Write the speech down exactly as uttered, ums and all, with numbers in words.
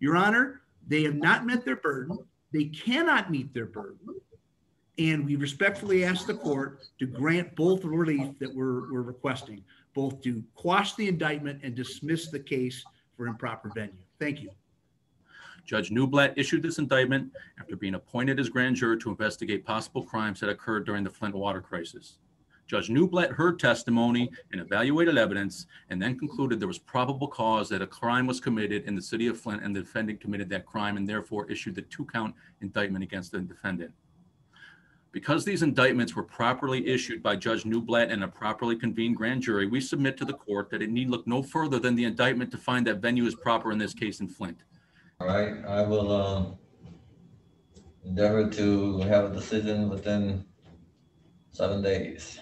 Your Honor, they have not met their burden. They cannot meet their burden. And we respectfully ask the court to grant both relief that we're, we're requesting, both to quash the indictment and dismiss the case for improper venue. Thank you. Judge Newblatt issued this indictment after being appointed as grand juror to investigate possible crimes that occurred during the Flint water crisis. Judge Newblatt heard testimony and evaluated evidence and then concluded there was probable cause that a crime was committed in the city of Flint and the defendant committed that crime and therefore issued the two-count indictment against the defendant. Because these indictments were properly issued by Judge Newblatt and a properly convened grand jury, we submit to the court that it need look no further than the indictment to find that venue is proper in this case in Flint. All right, I will uh, endeavor to have a decision within seven days.